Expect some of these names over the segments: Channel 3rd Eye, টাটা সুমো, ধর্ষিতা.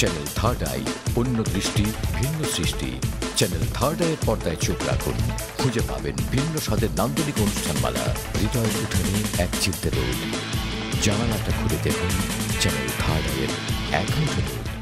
Channel 3rd Eye उन्नत दृष्टि भिन्न सृष्टि चैनल 3rd Eye पर्दाय चोख राखुन खुजे पाबेन भिन्न स्वादेर नान्दनिक অনুষ্ঠানমালা হৃদয়ের উঠানে এক চিত্তে রোদ জানালাটা খুলে দেখুন চ্যানেল 3rd Eye এর একমাত্র রোদ।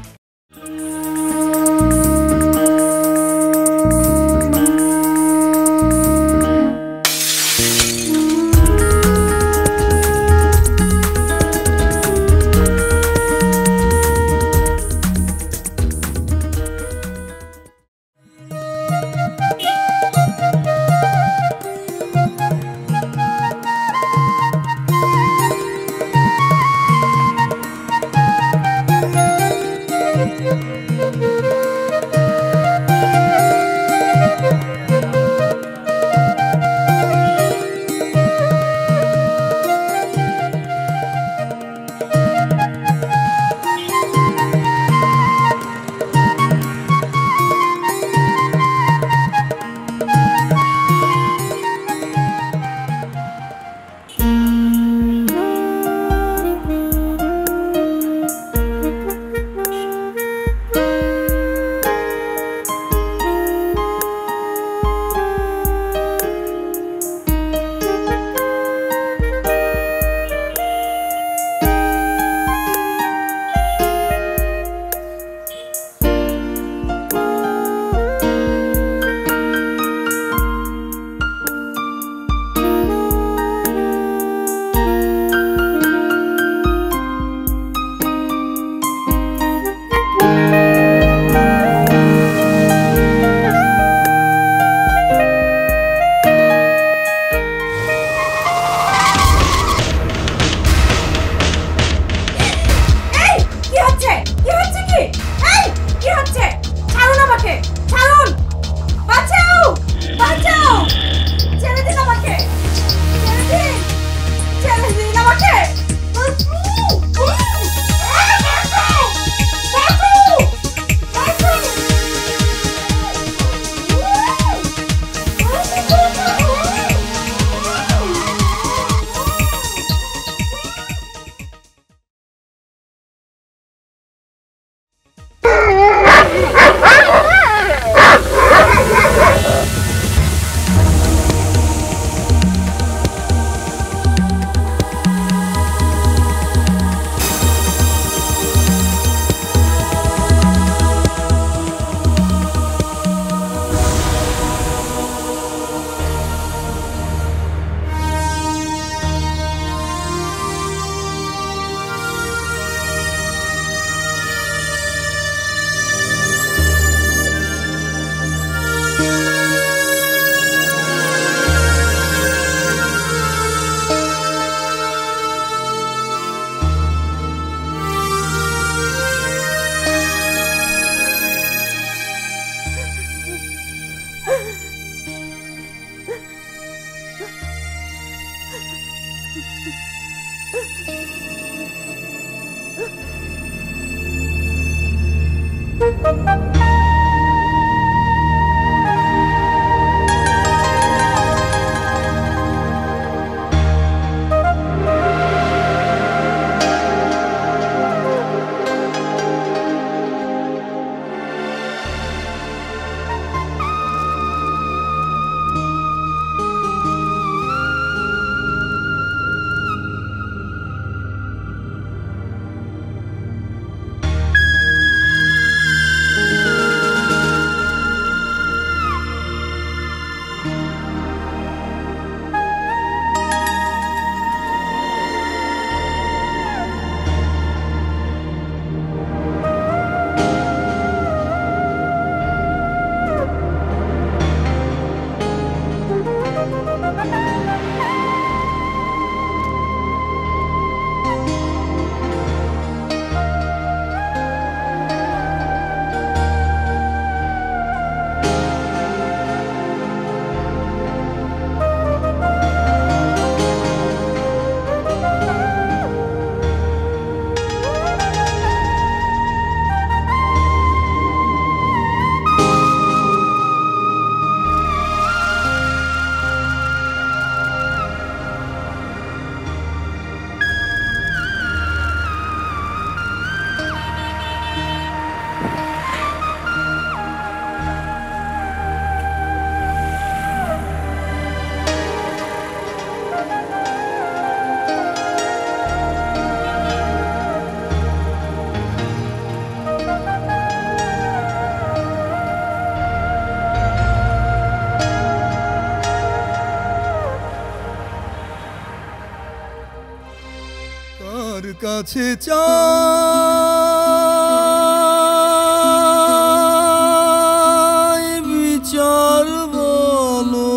কাছে চাই বিচার বলো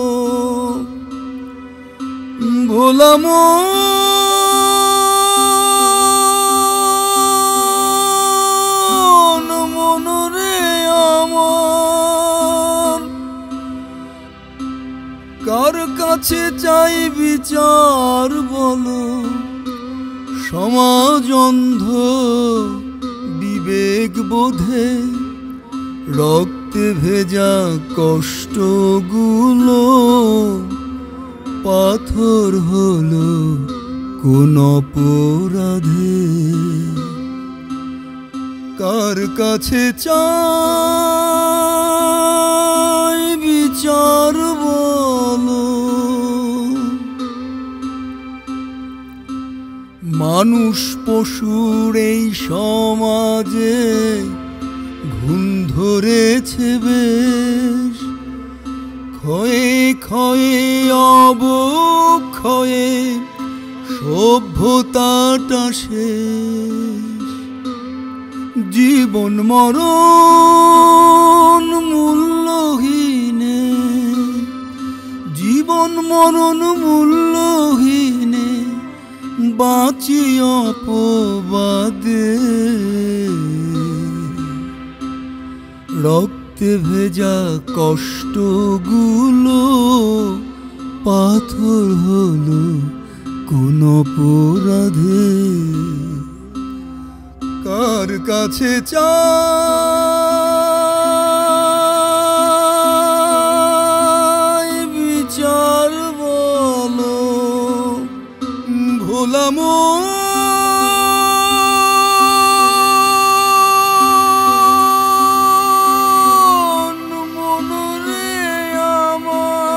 ভোলা মন कार काछे चाई विचार बोलो समाज अंध विवेक बोधे रक्ते भेजा कष्ट गुलो पाथर हलो कोन अपराधे कार काछे चाई विचार मानुष पशुर एई समाजे घुम धरेछे बेश क्षये क्षये अबक्षये सभ्यताटा शेष जीवन मरण मूल्यहीने बाँची अपबादे रक्ते भेजा कष्टगुलो पाथर हलो कोन अपराधे कार काछे চাই বিচার বলো ভোলা মন মনরে আমার।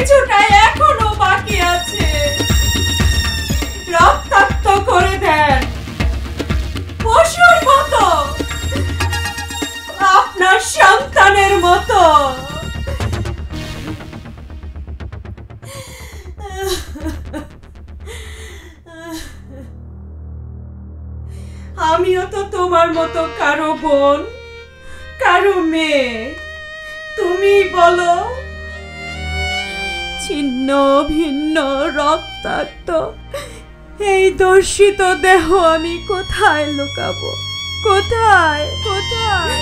কিছুটাই এখনো বাকি আছে। রক্তাক্ত করে দেন পশুর মতো, আপনার সন্তানের মতো। আমিও তো তোমার মতো কারো বোন, কারো মেয়ে। তুমি বলো, ছিন্ন ভিন্ন রক্তাক্ত এই দর্শিত দেহ আমি কোথায় লুকাবো? কোথায় কোথায়?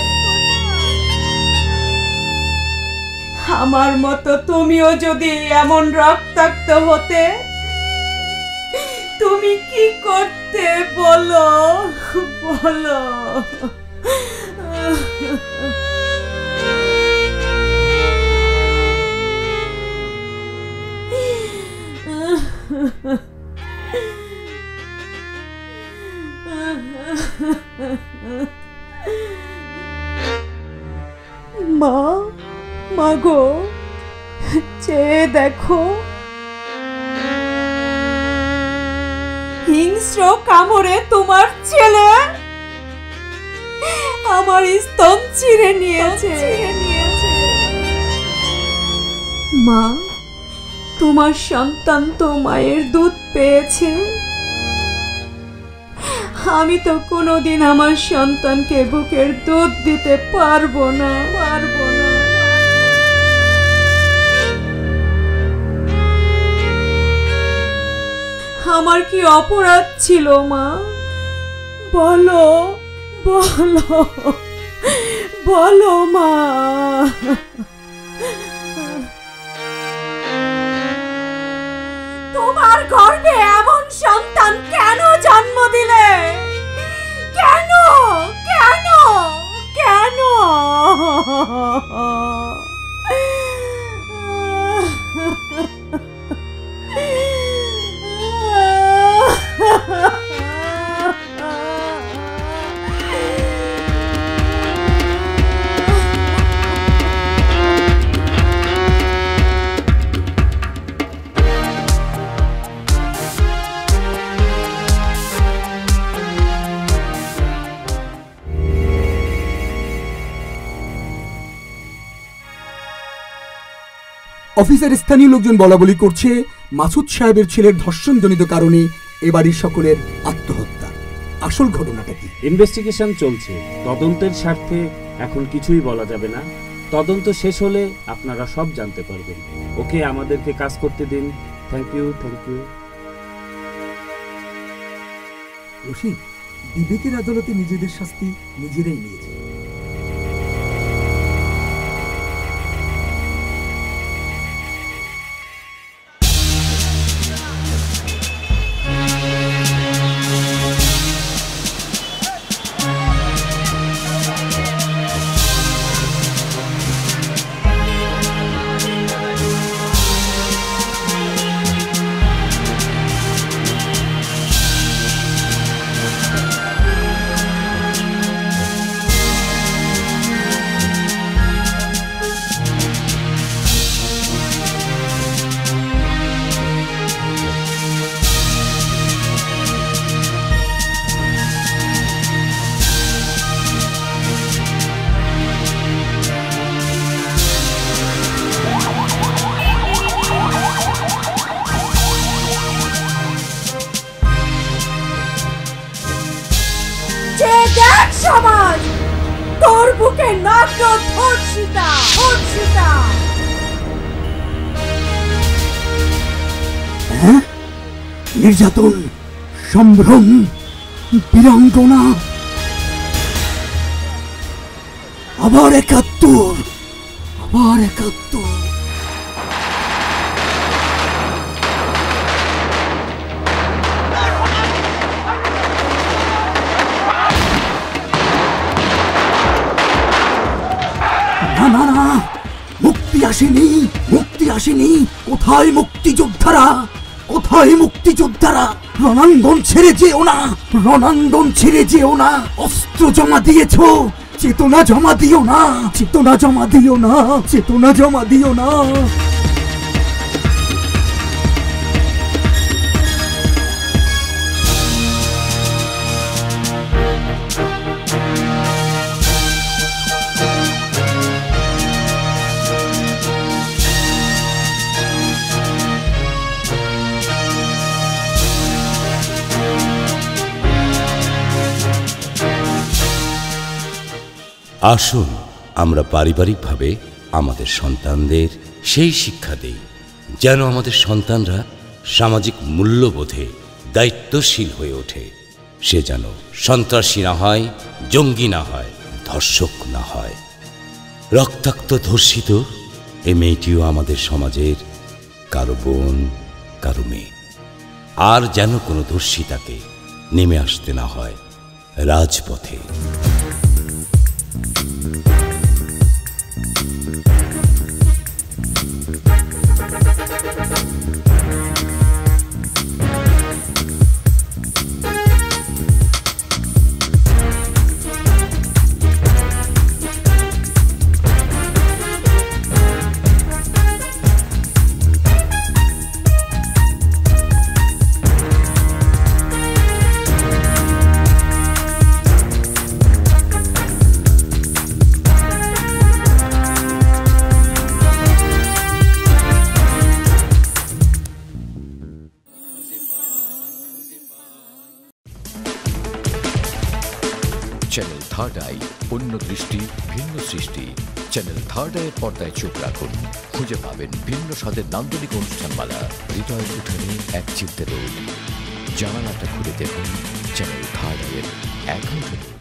আমার মতো তুমিও যদি এমন রক্তাক্ত হতে, তুমি কি করতে বলো? বলো। মা, মাগো চেয়ে দেখো, হিংস্র কামড়ে তোমার ছেলে আমার স্তন ছিঁড়ে নিয়েছে। মা, তোমার সন্তান তো মায়ের দুধ পেয়েছে। আমি তো কোনোদিন আমার সন্তানকে বুকের দুধ দিতে পারবো না, পারবো না। আমার কি অপরাধ ছিল মা? বলো, বলো, বলো মা। তোমার গর্ভে এমন সন্তান কেন জন্ম দিলে? কেন কেন কেন? অফিসের স্থানীয় লোকজন বলাবলি করছে, মাসুদ সাহেবের ছেলের ধর্ষণজনিত কারণে এ বাড়ির সকলের আত্মহত্যা। আসল ঘটনাটা কি? ইনভেস্টিগেশন চলছে, তদন্তের স্বার্থে এখন কিছুই বলা যাবে না। তদন্ত শেষ হলে আপনারা সব জানতে পারবেন। ওকে, আমাদেরকে কাজ করতে দিন। Thank you, thank you. Rashid বিবেকের আদালতে নিজেদের শাস্তি নিজেরাই নিয়েছে। নির্যাতন, সম্ভ্রম, বিড়ম্বনা, আবার একাত্তর, আবার একাত্তর। না না, মুক্তি আসেনি, মুক্তি আসেনি। কোথায় মুক্তিযোদ্ধারা? কোথায় মুক্তিযোদ্ধারা? রণাঙ্গন ছেড়ে যেও না, রণাঙ্গন ছেড়ে যেও না। অস্ত্র জমা দিয়েছ, চেতনা জমা দিও না, চেতনা জমা দিও না, চেতনা জমা দিও না। আসুন আমরা পারিবারিকভাবে আমাদের সন্তানদের সেই শিক্ষা দেই যেন আমাদের সন্তানরা সামাজিক মূল্যবোধে দায়িত্বশীল হয়ে ওঠে। সে যেন সন্ত্রাসী না হয়, জঙ্গি না হয়, ধর্ষক না হয়। রক্তাক্ত ধর্ষিত এই মেয়েটিও আমাদের সমাজের কারো বোন, কারো মেয়ে। আর যেন কোনো ধর্ষিতাকে নেমে আসতে না হয় রাজপথে। चैनल थर्ड आई, उन्न दृष्टि भिन्न सृष्टि। चैनल थर्ड आईर पर्दाय चोख राखुन, खुजे पाबेन भिन्न स्वादेर नान्दनिक अनुष्ठानमाला। हृदयेर उठाने एक चिमटे दই, জানালাটা খুলে দেখুন চ্যানেল 3rd আইয়ের।